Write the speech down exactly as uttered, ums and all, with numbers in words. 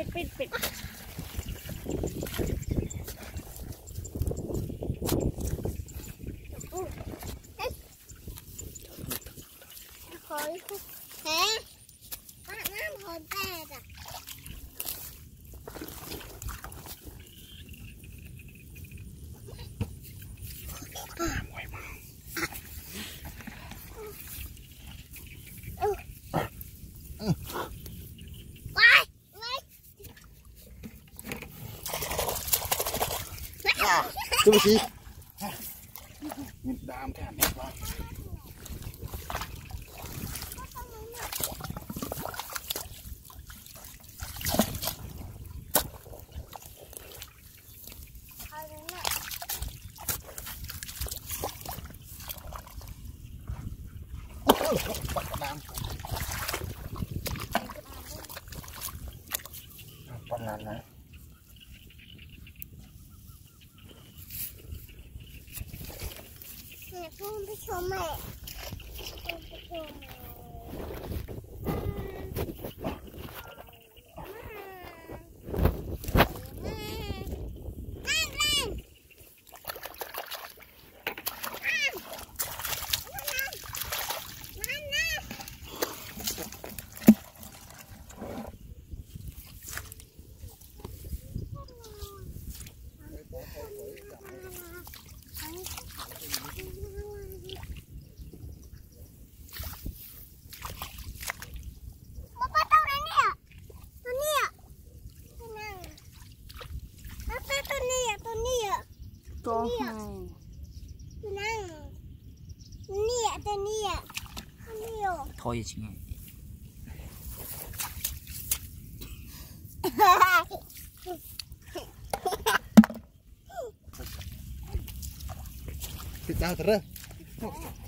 ปิดปิดปิดTôi đi. Mình đam cái này quá. Mẹ thôi chị nghe tao thật